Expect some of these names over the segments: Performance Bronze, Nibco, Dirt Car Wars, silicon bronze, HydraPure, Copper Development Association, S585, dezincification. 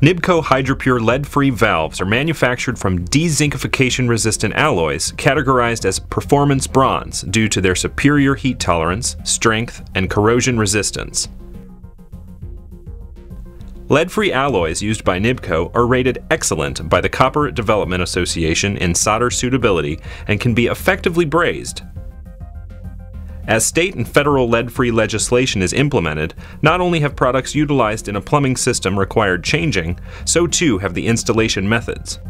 Nibco HydraPure lead-free valves are manufactured from dezincification-resistant alloys categorized as Performance Bronze due to their superior heat tolerance, strength, and corrosion resistance. Lead-free alloys used by Nibco are rated excellent by the Copper Development Association in solder suitability and can be effectively brazed. As state and federal lead-free legislation is implemented, not only have products utilized in a plumbing system required changing, so too have the installation methods.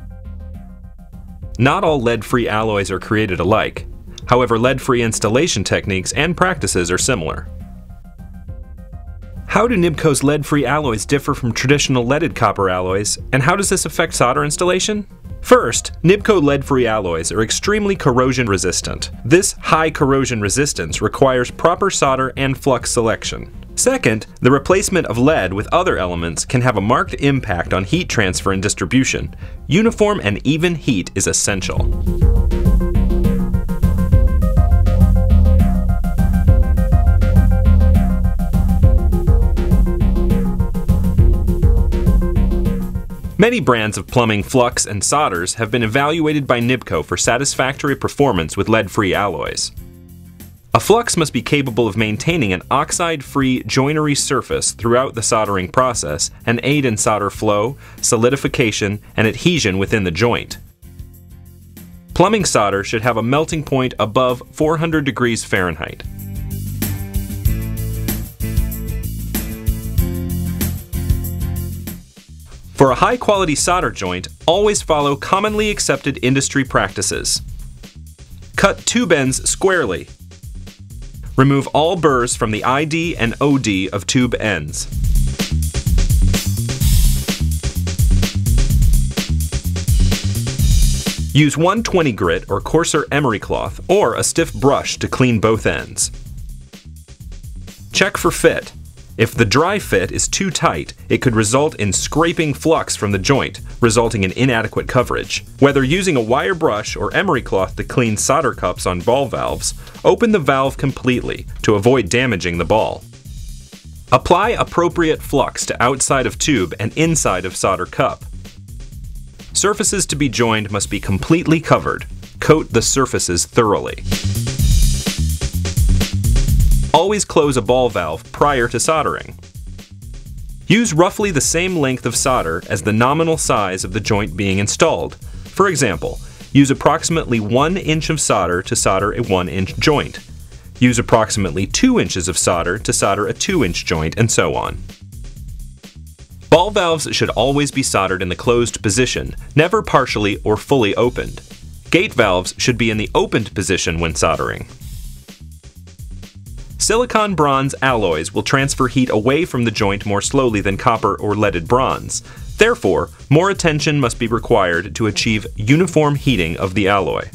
Not all lead-free alloys are created alike. However, lead-free installation techniques and practices are similar. How do Nibco's lead-free alloys differ from traditional leaded copper alloys, and how does this affect solder installation? First, Nibco lead-free alloys are extremely corrosion resistant. This high corrosion resistance requires proper solder and flux selection. Second, the replacement of lead with other elements can have a marked impact on heat transfer and distribution. Uniform and even heat is essential. Many brands of plumbing flux and solders have been evaluated by Nibco for satisfactory performance with lead-free alloys. A flux must be capable of maintaining an oxide-free joinery surface throughout the soldering process and aid in solder flow, solidification, and adhesion within the joint. Plumbing solder should have a melting point above 400 degrees Fahrenheit. For a high-quality solder joint, always follow commonly accepted industry practices. Cut tube ends squarely. Remove all burrs from the ID and OD of tube ends. Use 120 grit or coarser emery cloth or a stiff brush to clean both ends. Check for fit. If the dry fit is too tight, it could result in scraping flux from the joint, resulting in inadequate coverage. Whether using a wire brush or emery cloth to clean solder cups on ball valves, open the valve completely to avoid damaging the ball. Apply appropriate flux to outside of tube and inside of solder cup. Surfaces to be joined must be completely covered. Coat the surfaces thoroughly. Always close a ball valve prior to soldering. Use roughly the same length of solder as the nominal size of the joint being installed. For example, use approximately 1 inch of solder to solder a 1-inch joint. Use approximately 2 inches of solder to solder a 2-inch joint, and so on. Ball valves should always be soldered in the closed position, never partially or fully opened. Gate valves should be in the opened position when soldering. Silicon bronze alloys will transfer heat away from the joint more slowly than copper or leaded bronze. Therefore, more attention must be required to achieve uniform heating of the alloy.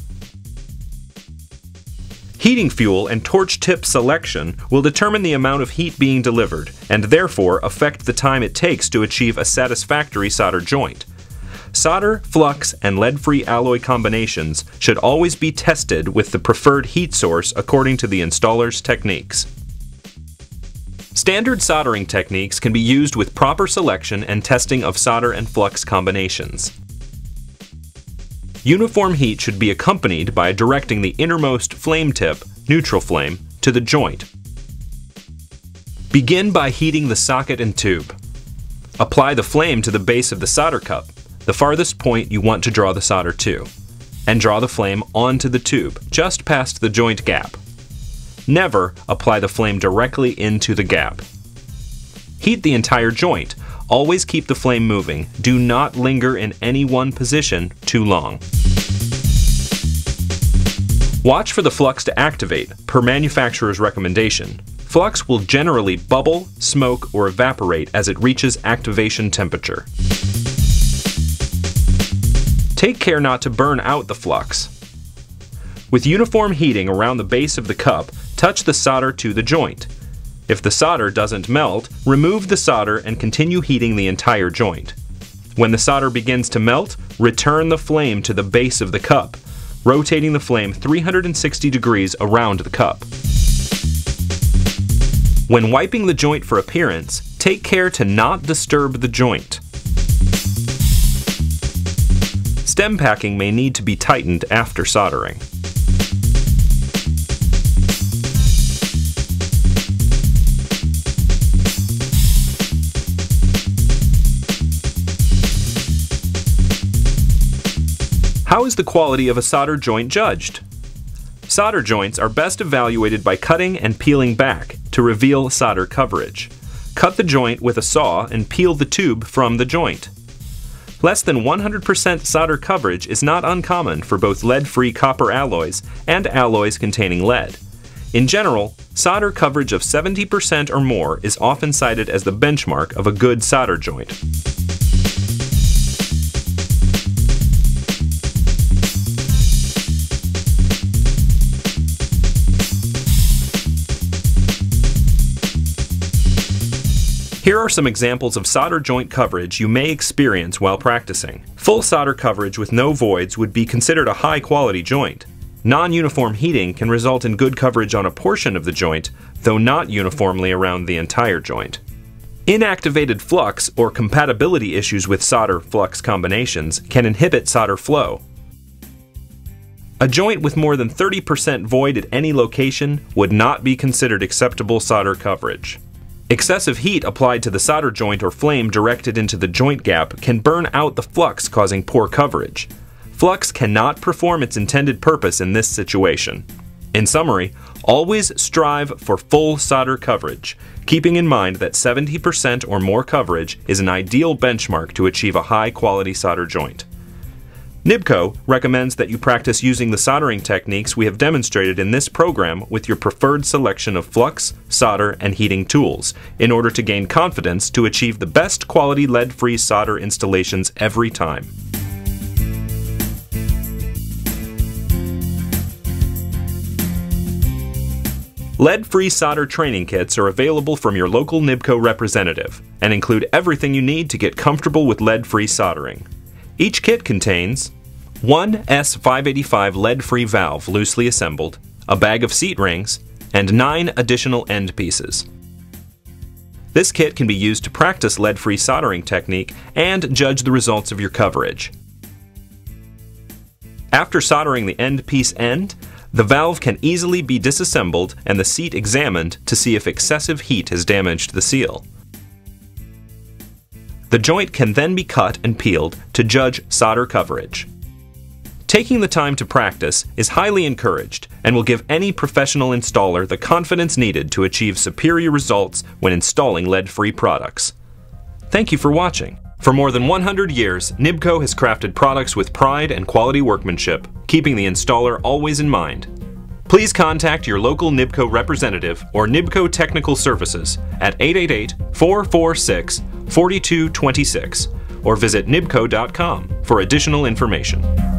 Heating fuel and torch tip selection will determine the amount of heat being delivered, and therefore affect the time it takes to achieve a satisfactory solder joint. Solder, flux, and lead-free alloy combinations should always be tested with the preferred heat source according to the installer's techniques. Standard soldering techniques can be used with proper selection and testing of solder and flux combinations. Uniform heat should be accompanied by directing the innermost flame tip, neutral flame, to the joint. Begin by heating the socket and tube. Apply the flame to the base of the solder cup, the farthest point you want to draw the solder to, and draw the flame onto the tube, just past the joint gap. Never apply the flame directly into the gap. Heat the entire joint. Always keep the flame moving. Do not linger in any one position too long. Watch for the flux to activate, per manufacturer's recommendation. Flux will generally bubble, smoke, or evaporate as it reaches activation temperature. Take care not to burn out the flux. With uniform heating around the base of the cup, touch the solder to the joint. If the solder doesn't melt, remove the solder and continue heating the entire joint. When the solder begins to melt, return the flame to the base of the cup, rotating the flame 360 degrees around the cup. When wiping the joint for appearance, take care to not disturb the joint. Stem packing may need to be tightened after soldering. How is the quality of a solder joint judged? Solder joints are best evaluated by cutting and peeling back to reveal solder coverage. Cut the joint with a saw and peel the tube from the joint. Less than 100% solder coverage is not uncommon for both lead-free copper alloys and alloys containing lead. In general, solder coverage of 70% or more is often cited as the benchmark of a good solder joint. Here are some examples of solder joint coverage you may experience while practicing. Full solder coverage with no voids would be considered a high-quality joint. Non-uniform heating can result in good coverage on a portion of the joint, though not uniformly around the entire joint. Inactivated flux or compatibility issues with solder-flux combinations can inhibit solder flow. A joint with more than 30% void at any location would not be considered acceptable solder coverage. Excessive heat applied to the solder joint or flame directed into the joint gap can burn out the flux, causing poor coverage. Flux cannot perform its intended purpose in this situation. In summary, always strive for full solder coverage, keeping in mind that 70% or more coverage is an ideal benchmark to achieve a high-quality solder joint. Nibco recommends that you practice using the soldering techniques we have demonstrated in this program with your preferred selection of flux, solder, and heating tools in order to gain confidence to achieve the best quality lead-free solder installations every time. Lead-free solder training kits are available from your local Nibco representative and include everything you need to get comfortable with lead-free soldering. Each kit contains one S585 lead-free valve loosely assembled, a bag of seat rings, and 9 additional end pieces. This kit can be used to practice lead-free soldering technique and judge the results of your coverage. After soldering the end piece end, the valve can easily be disassembled and the seat examined to see if excessive heat has damaged the seal. The joint can then be cut and peeled to judge solder coverage. Taking the time to practice is highly encouraged and will give any professional installer the confidence needed to achieve superior results when installing lead-free products. Thank you for watching. For more than 100 years, Nibco has crafted products with pride and quality workmanship, keeping the installer always in mind. Please contact your local Nibco representative or Nibco Technical Services at 888-446-4226 or visit nibco.com for additional information.